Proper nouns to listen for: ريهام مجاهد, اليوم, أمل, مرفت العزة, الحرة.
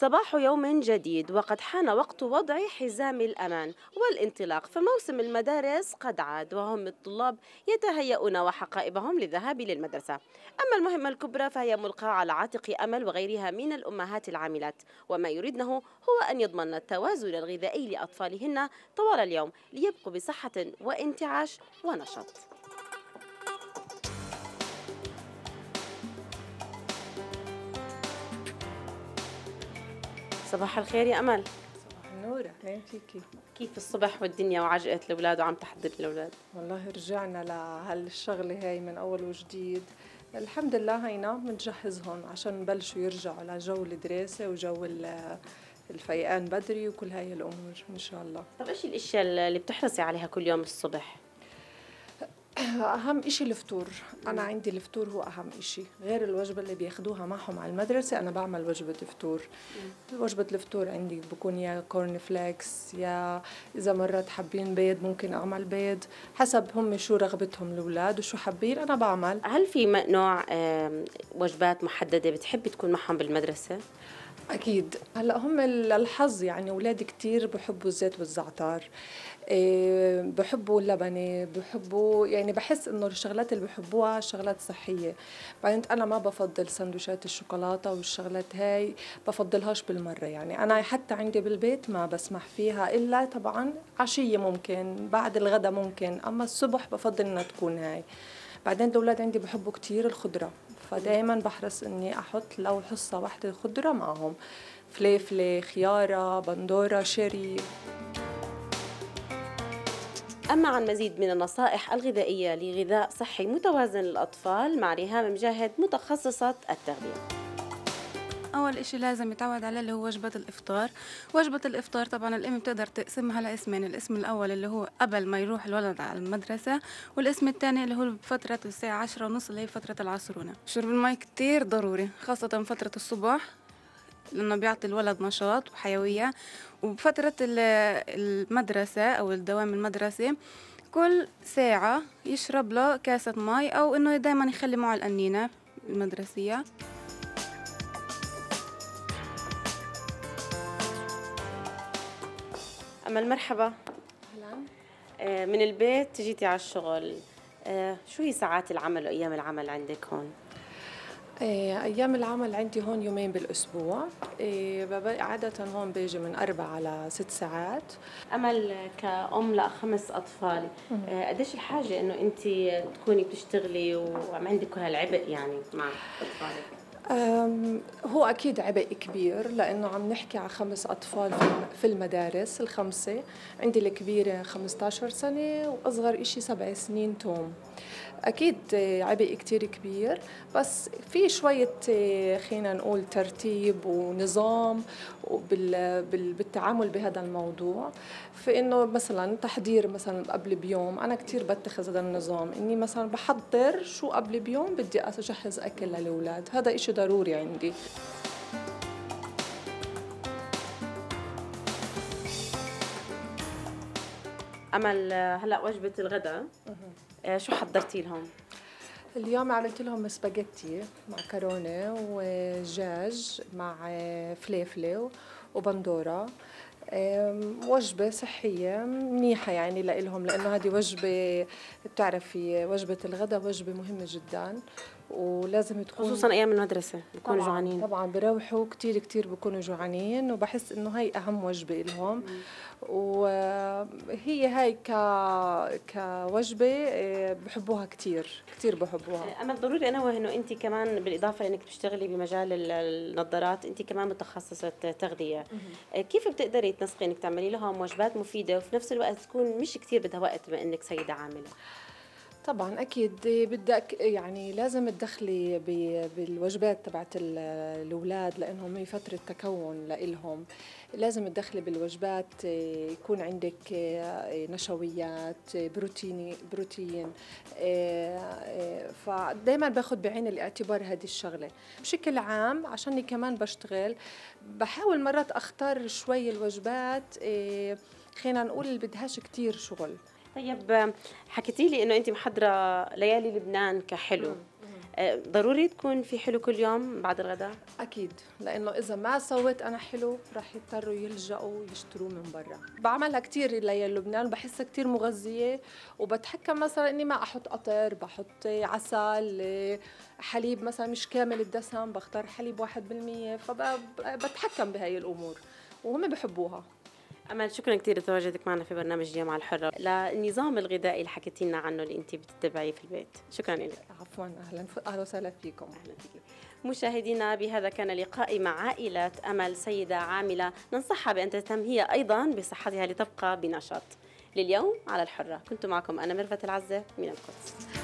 صباح يوم جديد وقد حان وقت وضع حزام الأمان والانطلاق، فموسم المدارس قد عاد وهم الطلاب يتهيئون وحقائبهم للذهاب للمدرسة. أما المهمة الكبرى فهي ملقاة على عاتق أمل وغيرها من الأمهات العاملات، وما يريدنه هو أن يضمن التوازن الغذائي لأطفالهن طوال اليوم ليبقوا بصحة وانتعاش ونشاط. صباح الخير يا أمل. صباح النور. أهلا فيكي. كيف الصبح والدنيا وعجقة الأولاد وعم تحضر الأولاد؟ والله رجعنا لهالشغلة هاي من أول وجديد، الحمد لله هينا بنجهزهم عشان نبلشوا يرجعوا لجو الدراسة وجو الفيقان بدري وكل هاي الأمور إن شاء الله. طب إيش الأشياء اللي بتحرصي عليها كل يوم الصبح؟ أهم إشي الفطور، أنا عندي الفطور هو أهم إشي، غير الوجبة اللي بياخدوها معهم على المدرسة أنا بعمل وجبة فطور. وجبة الفطور عندي بكون يا كورن فليكس، يا إذا مرات حابين بيض ممكن أعمل بيض، حسب هم شو رغبتهم الأولاد وشو حابين أنا بعمل. هل في نوع وجبات محددة بتحبي تكون معهم بالمدرسة؟ أكيد، هلا هم للحظ يعني أولاد كتير بحبوا الزيت والزعتر، بحبوا اللبنة، بحبوا يعني بحس إنه الشغلات اللي بحبوها شغلات صحية، بعدين أنا ما بفضل سندويشات الشوكولاتة والشغلات هاي بفضلهاش بالمرة، يعني أنا حتى عندي بالبيت ما بسمح فيها إلا طبعاً عشية ممكن، بعد الغداء ممكن، أما الصبح بفضل إنها تكون هاي. بعدين الأولاد عندي بحبوا كتير الخضرة، فدائما بحرص إني أحط لو حصة واحدة خضرة معهم، فليفلة، خيارة، بندورة، شيري. أما عن مزيد من النصائح الغذائية لغذاء صحي متوازن للأطفال مع ريهام مجاهد متخصصة التغذية. أول إشي لازم يتعود عليه اللي هو وجبة الإفطار، وجبة الإفطار طبعاً الأم بتقدر تقسمها لاسمين، الاسم الأول اللي هو قبل ما يروح الولد على المدرسة، والاسم الثاني اللي هو بفترة الساعة 10:30 اللي هي فترة العصرونة. شرب المي كتير ضروري خاصة فترة الصبح لأنه بيعطي الولد نشاط وحيوية، وبفترة المدرسة أو الدوام المدرسي كل ساعة يشرب له كاسة مي، أو إنه دايماً يخلي معه القنينة المدرسية. أمل مرحبا. أهلا. من البيت جيتي على الشغل، شو هي ساعات العمل وأيام العمل عندك هون؟ أيام العمل عندي هون يومين بالأسبوع، عادة هون بيجي من 4 إلى 6 ساعات. أمل كأم ل5 أطفال، قديش الحاجة إنه أنت تكوني بتشتغلي وعم عندك كل هالعبء يعني مع أطفالك؟ هو أكيد عبء كبير لأنه عم نحكي على 5 أطفال في المدارس ال5، عندي الكبيرة 15 سنة وأصغر إشي 7 سنين توم. أكيد عبء كتير كبير، بس في شوية خلينا نقول ترتيب ونظام بالتعامل بهذا الموضوع، فإنه مثلا تحضير مثلا قبل بيوم أنا كتير بتخذ هذا النظام، إني مثلا بحضر شو قبل بيوم بدي أجهز أكل للأولاد، هذا إشي ضروري عندي. أمل هلأ وجبة الغداء شو حضرتي لهم؟ اليوم عملت لهم سباجيتي مع كارونة ودجاج مع فليفلة وبندورة، وجبة صحية منيحة يعني لإلهم، لأنه هذه وجبة بتعرفي وجبة الغداء وجبة مهمة جدا ولازم تكون، خصوصا أيام المدرسة بكونوا جوعانين طبعا، بروحوا كتير كتير بكونوا جوعانين، وبحس إنه هاي أهم وجبة لهم، وهي هاي كوجبة بحبوها كتير كتير بحبوها. أما ضروري أنوه إنه أنت كمان بالإضافة لأنك بتشتغلي بمجال النظارات أنت كمان متخصصة تغذية، كيف بتقدري تنسقي إنك تعملي لهم وجبات مفيدة وفي نفس الوقت تكون مش كتير بدها وقت بما إنك سيدة عاملة؟ طبعا اكيد بدك يعني لازم تدخلي بالوجبات تبعت الاولاد لانهم هي فتره تكون لإلهم، لازم تدخلي بالوجبات يكون عندك نشويات، بروتين، فدايما باخذ بعين الاعتبار هذه الشغله. بشكل عام عشاني كمان بشتغل بحاول مرات اختار شوي الوجبات خلينا نقول اللي بدهاش كثير شغل. طيب حكيتي لي انه انت محضره ليالي لبنان كحلو، ضروري تكون في حلو كل يوم بعد الغداء؟ اكيد، لانه اذا ما سويت انا حلو رح يضطروا يلجأوا يشتروه من برا. بعملها كثير ليا لبنان، بحسها كثير مغذيه، وبتحكم مثلا اني ما احط قطر، بحط عسل، حليب مثلا مش كامل الدسم، بختار حليب 1%، فبتحكم بهي الامور وهم بحبوها. أمل، شكرا كثير لتواجدك معنا في برنامج اليوم على الحرة، للنظام الغذائي اللي حكيتي لنا عنه اللي أنت بتتبعيه في البيت. شكرا لك. عفوا، أهلا وسهلا فيكم. أهلا فيك. مشاهدينا، بهذا كان لقائي مع عائلة أمل، سيدة عاملة ننصحها بأن تهتم هي أيضا بصحتها لتبقى بنشاط. لليوم على الحرة كنت معكم أنا مرفت العزة من القدس.